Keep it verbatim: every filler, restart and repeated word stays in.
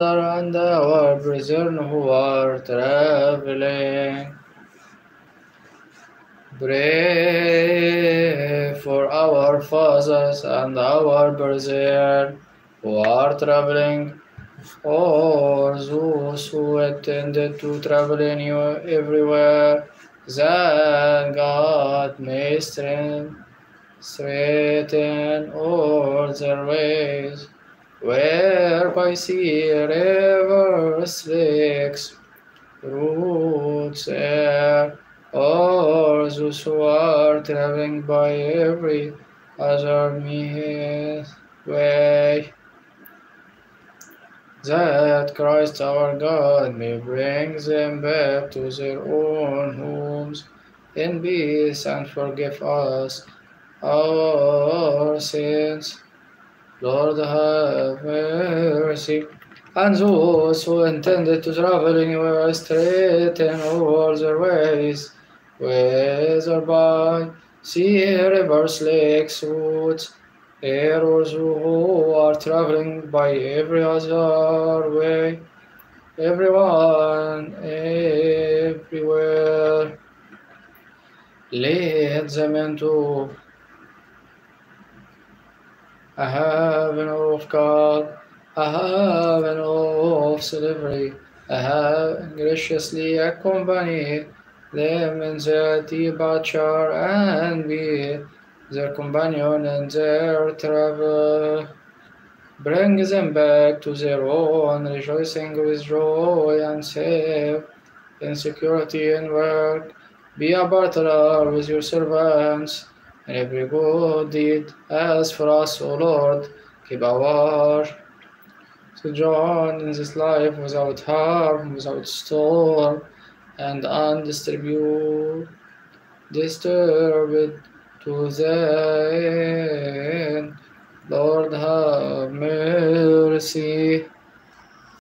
and our brethren who are traveling. Pray for our fathers and our brethren who are traveling, or those who attended to traveling everywhere, that God may strengthen all their ways, whereby sea, rivers, lakes, roots, air, or those who are traveling by every other means way, that Christ our God may bring them back to their own homes in peace, and forgive us our sins. Lord, have mercy. And those who intended to travel anywhere, straighten all their ways, whether by sea, rivers, lakes, woods, air, or who are traveling by every other way, everyone, everywhere, lead them into a heaven of God, a heaven of slavery, a heaven graciously accompany them in their departure, and be their companion in their travel. Bring them back to their own, rejoicing with joy and safe in security and work. Be a partner with your servants in every good deed. As for us, O Lord, keep our sojourn in this life without harm, without storm, and undisturbed, disturbed to the end. Lord, have mercy.